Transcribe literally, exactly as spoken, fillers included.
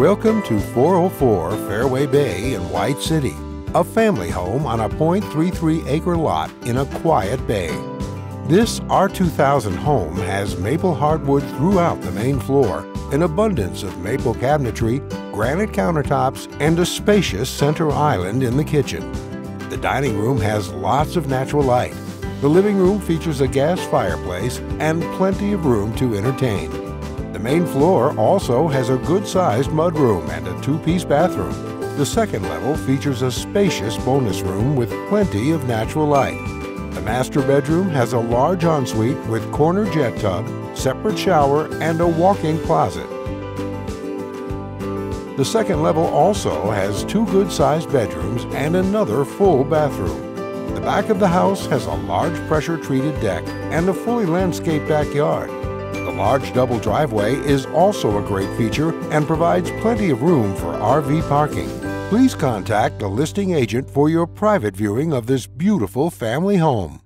Welcome to four oh four Fairway Bay in White City, a family home on a point three three acre lot in a quiet bay. This R two thousand home has maple hardwood throughout the main floor, an abundance of maple cabinetry, granite countertops, and a spacious center island in the kitchen. The dining room has lots of natural light. The living room features a gas fireplace and plenty of room to entertain. The main floor also has a good-sized mudroom and a two-piece bathroom. The second level features a spacious bonus room with plenty of natural light. The master bedroom has a large ensuite with corner jet tub, separate shower, and a walk-in closet. The second level also has two good-sized bedrooms and another full bathroom. The back of the house has a large pressure-treated deck and a fully landscaped backyard. The large double driveway is also a great feature and provides plenty of room for R V parking. Please contact a listing agent for your private viewing of this beautiful family home.